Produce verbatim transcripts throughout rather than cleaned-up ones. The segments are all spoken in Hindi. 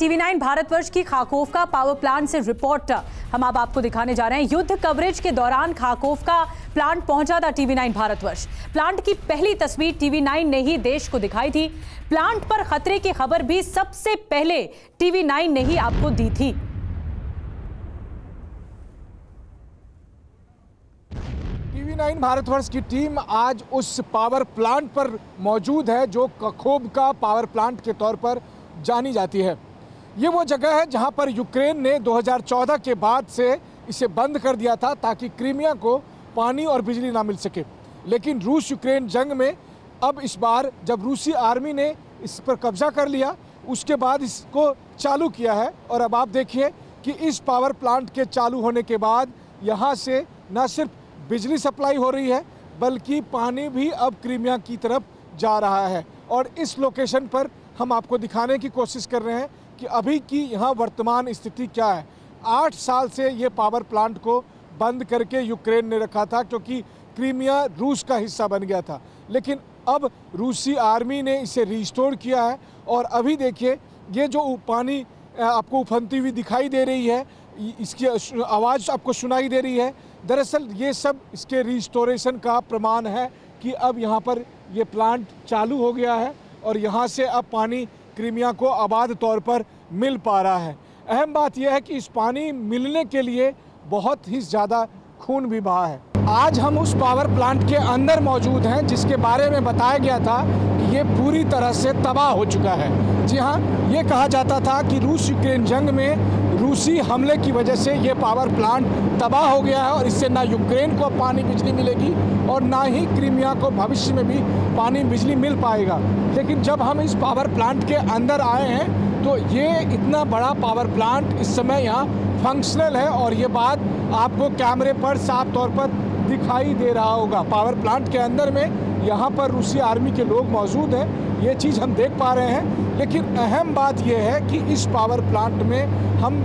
टीवी नाइन भारतवर्ष की काखोव्का पावर प्लांट से रिपोर्ट हम आप आपको दिखाने जा रहे हैं। युद्ध कवरेज के दौरान काखोव्का प्लांट पहुंचा था टीवी नाइन भारतवर्ष। प्लांट की पहली तस्वीर टीवी नाइन ने ही देश को दिखाई थी। प्लांट पर खतरे की खबर भी सबसे पहले टीवी नाइन ने ही आपको दी थी। टीवी नाइन भारतवर्ष की टीम आज उस पावर प्लांट पर मौजूद है जो काखोव्का पावर प्लांट के तौर पर जानी जाती है। ये वो जगह है जहाँ पर यूक्रेन ने दो हज़ार चौदह के बाद से इसे बंद कर दिया था ताकि क्रीमिया को पानी और बिजली ना मिल सके। लेकिन रूस यूक्रेन जंग में अब इस बार जब रूसी आर्मी ने इस पर कब्जा कर लिया उसके बाद इसको चालू किया है। और अब आप देखिए कि इस पावर प्लांट के चालू होने के बाद यहाँ से न सिर्फ बिजली सप्लाई हो रही है बल्कि पानी भी अब क्रीमिया की तरफ जा रहा है। और इस लोकेशन पर हम आपको दिखाने की कोशिश कर रहे हैं कि अभी की यहाँ वर्तमान स्थिति क्या है। आठ साल से ये पावर प्लांट को बंद करके यूक्रेन ने रखा था क्योंकि क्रीमिया रूस का हिस्सा बन गया था, लेकिन अब रूसी आर्मी ने इसे रिस्टोर किया है। और अभी देखिए ये जो पानी आपको उफनती हुई दिखाई दे रही है, इसकी आवाज़ आपको सुनाई दे रही है, दरअसल ये सब इसके रिस्टोरेशन का प्रमाण है कि अब यहाँ पर ये प्लांट चालू हो गया है और यहाँ से अब पानी क्रीमिया को आबाद तौर पर मिल पा रहा है। अहम बात यह है कि इस पानी मिलने के लिए बहुत ही ज़्यादा खून भी बहा है। आज हम उस पावर प्लांट के अंदर मौजूद हैं जिसके बारे में बताया गया था कि ये पूरी तरह से तबाह हो चुका है। जी हाँ, ये कहा जाता था कि रूस यूक्रेन जंग में रूसी हमले की वजह से ये पावर प्लांट तबाह हो गया है और इससे ना यूक्रेन को पानी बिजली मिलेगी और ना ही क्रीमिया को भविष्य में भी पानी बिजली मिल पाएगा। लेकिन जब हम इस पावर प्लांट के अंदर आए हैं तो ये इतना बड़ा पावर प्लांट इस समय यहाँ फंक्शनल है और ये बात आपको कैमरे पर साफ तौर पर दिखाई दे रहा होगा। पावर प्लांट के अंदर में यहाँ पर रूसी आर्मी के लोग मौजूद हैं, ये चीज़ हम देख पा रहे हैं। लेकिन अहम बात यह है कि इस पावर प्लांट में हम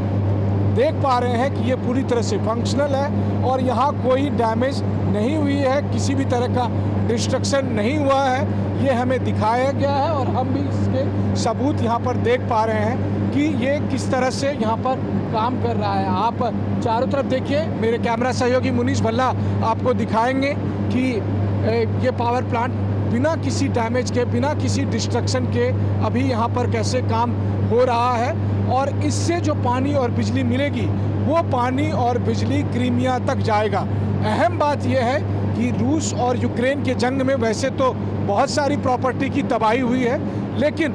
देख पा रहे हैं कि ये पूरी तरह से फंक्शनल है और यहाँ कोई डैमेज नहीं हुई है, किसी भी तरह का डिस्ट्रक्शन नहीं हुआ है, ये हमें दिखाया गया है। और हम भी इसके सबूत यहाँ पर देख पा रहे हैं कि ये किस तरह से यहाँ पर काम कर रहा है। आप चारों तरफ देखिए, मेरे कैमरा सहयोगी मुनीष भल्ला आपको दिखाएंगे कि ये पावर प्लांट बिना किसी डैमेज के, बिना किसी डिस्ट्रक्शन के अभी यहाँ पर कैसे काम हो रहा है और इससे जो पानी और बिजली मिलेगी वो पानी और बिजली क्रीमिया तक जाएगा। अहम बात यह है कि रूस और यूक्रेन के जंग में वैसे तो बहुत सारी प्रॉपर्टी की तबाही हुई है लेकिन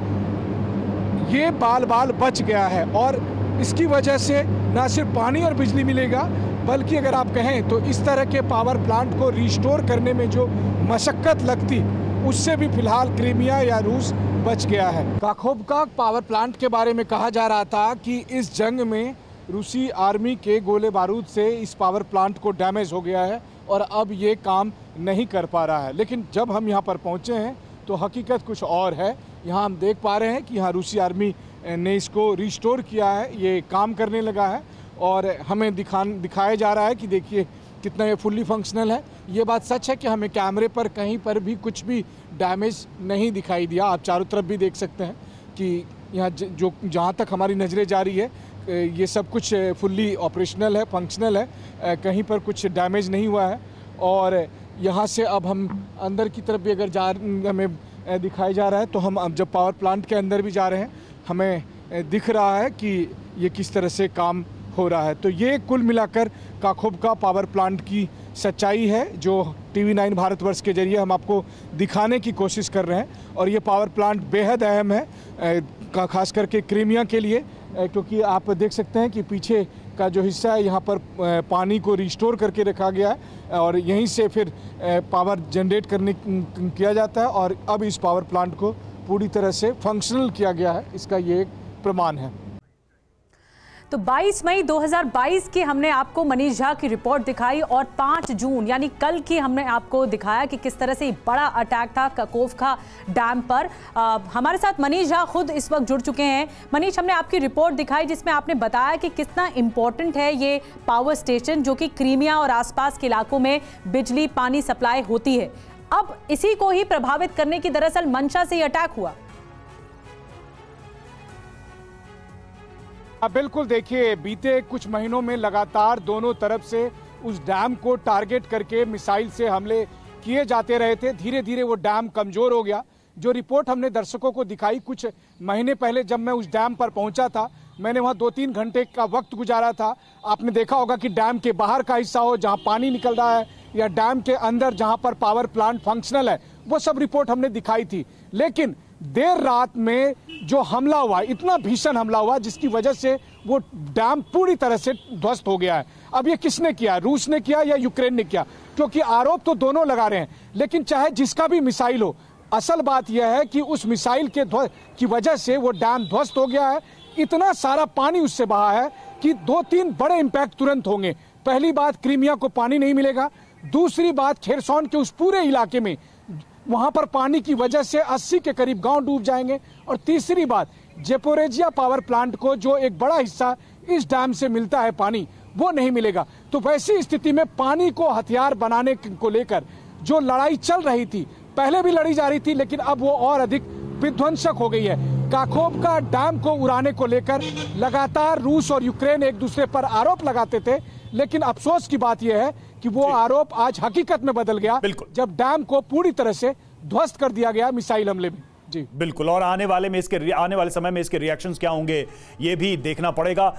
ये बाल बाल बच गया है और इसकी वजह से ना सिर्फ पानी और बिजली मिलेगा बल्कि अगर आप कहें तो इस तरह के पावर प्लांट को रिस्टोर करने में जो मशक्कत लगती उससे भी फिलहाल क्रीमिया या रूस बच गया है। काखोव्का पावर प्लांट के बारे में कहा जा रहा था कि इस जंग में रूसी आर्मी के गोले बारूद से इस पावर प्लांट को डैमेज हो गया है और अब ये काम नहीं कर पा रहा है। लेकिन जब हम यहाँ पर पहुँचे हैं तो हकीकत कुछ और है। यहाँ हम देख पा रहे हैं कि यहाँ रूसी आर्मी ने इसको रिस्टोर किया है, ये काम करने लगा है और हमें दिखान दिखाया जा रहा है कि देखिए कितना ये फुल्ली फंक्शनल है। ये बात सच है कि हमें कैमरे पर कहीं पर भी कुछ भी डैमेज नहीं दिखाई दिया। आप चारों तरफ भी देख सकते हैं कि यहाँ जो जहाँ तक हमारी नज़रें जा रही है ये सब कुछ फुल्ली ऑपरेशनल है, फंक्शनल है, कहीं पर कुछ डैमेज नहीं हुआ है। और यहाँ से अब हम अंदर की तरफ भी अगर जा हमें दिखाया जा रहा है तो हम अब जब पावर प्लांट के अंदर भी जा रहे हैं हमें दिख रहा है कि ये किस तरह से काम हो रहा है। तो ये कुल मिलाकर काखोव्का पावर प्लांट की सच्चाई है जो टीवी नाइन भारतवर्ष के जरिए हम आपको दिखाने की कोशिश कर रहे हैं। और ये पावर प्लांट बेहद अहम है खास करके क्रीमिया के लिए, क्योंकि आप देख सकते हैं कि पीछे का जो हिस्सा है यहाँ पर पानी को रिस्टोर करके रखा गया है और यहीं से फिर पावर जनरेट करने किया जाता है। और अब इस पावर प्लांट को पूरी तरह से फंक्शनल किया गया है, इसका ये एक प्रमाण है। तो बाईस मई दो हज़ार बाईस की हमने आपको मनीष झा की रिपोर्ट दिखाई और पाँच जून यानी कल की हमने आपको दिखाया कि किस तरह से बड़ा अटैक था काखोव्का डैम पर। आ, हमारे साथ मनीष झा खुद इस वक्त जुड़ चुके हैं। मनीष, हमने आपकी रिपोर्ट दिखाई जिसमें आपने बताया कि कितना इम्पोर्टेंट है ये पावर स्टेशन जो कि क्रीमिया और आसपास के इलाकों में बिजली पानी सप्लाई होती है। अब इसी को ही प्रभावित करने की दरअसल मंशा से ये अटैक हुआ। बिल्कुल देखिए, बीते कुछ महीनों में लगातार दोनों तरफ से उस डैम को टारगेट करके मिसाइल से हमले किए जाते रहे थे। धीरे धीरे वो डैम कमजोर हो गया। जो रिपोर्ट हमने दर्शकों को दिखाई कुछ महीने पहले जब मैं उस डैम पर पहुंचा था, मैंने वहां दो तीन घंटे का वक्त गुजारा था। आपने देखा होगा कि डैम के बाहर का हिस्सा हो जहां पानी निकल रहा है या डैम के अंदर जहां पर पावर प्लांट फंक्शनल है, वो सब रिपोर्ट हमने दिखाई थी। लेकिन देर रात में जो हमला हुआ, इतना भीषण हमला हुआ जिसकी वजह से वो डैम पूरी तरह से ध्वस्त हो गया है। अब ये किसने किया, रूस ने किया या यूक्रेन ने किया? क्योंकि आरोप तो दोनों लगा रहे हैं, लेकिन चाहे जिसका भी मिसाइल हो, असल बात यह है कि उस मिसाइल के की वजह से वो डैम ध्वस्त हो गया है। इतना सारा पानी उससे बहा है कि दो तीन बड़े इम्पैक्ट तुरंत होंगे। पहली बात, क्रीमिया को पानी नहीं मिलेगा। दूसरी बात, खेरसौन के उस पूरे इलाके में, वहां पर पानी की वजह से अस्सी के करीब गांव डूब जाएंगे। और तीसरी बात, जेपोरेजिया पावर प्लांट को जो एक बड़ा हिस्सा इस डैम से मिलता है पानी, वो नहीं मिलेगा। तो वैसी स्थिति में पानी को हथियार बनाने को लेकर जो लड़ाई चल रही थी, पहले भी लड़ी जा रही थी, लेकिन अब वो और अधिक विध्वंसक हो गई है। काखोव्का डैम को उड़ाने को लेकर लगातार रूस और यूक्रेन एक दूसरे पर आरोप लगाते थे, लेकिन अफसोस की बात यह है कि वो आरोप आज हकीकत में बदल गया जब डैम को पूरी तरह से ध्वस्त कर दिया गया मिसाइल हमले में। जी बिल्कुल, और आने वाले में इसके आने वाले समय में इसके रिएक्शंस क्या होंगे ये भी देखना पड़ेगा।